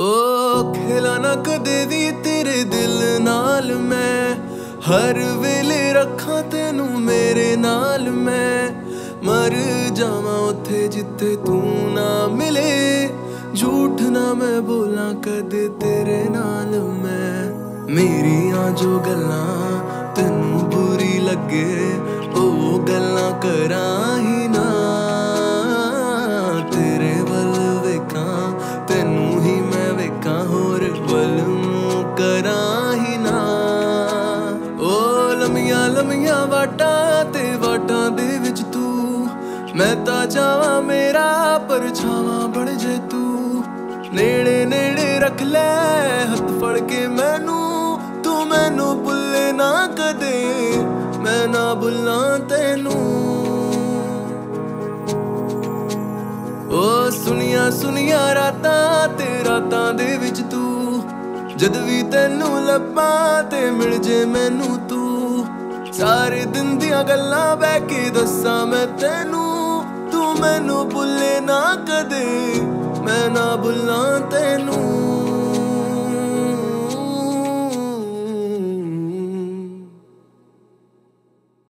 ओ खिलाना कदे दी तेरे दिल नाल मैं, हर वेले रखा तेनू मेरे नाल मैं। मर जावा उत्थे जिथे तू ना मिले, झूठ ना मैं बोला कदे तेरे नाल मैं। मेरिया जो गल्ला तेनू बुरी लगे, ओ गल्ला करा ही ना। लम्मिया वाटा ते वाटा दे विच तू, मैं ता जावा मेरा परछावा बन जे तू। नेड़े नेड़े रख ले हथ फड़ के मैनू, तू मैनू भुले ना कदे, मैं ना भुलां तेनू। ओ सुनिया सुनिया राता ते राता दे विच तू, जद भी तेनू लब्बां ते मिल जे मैनू तू। सारे दिन दिया गल्ला बह के दसा मैं तेनू, तू मैनू भुले ना कदे, मैं ना भुलां तेनू।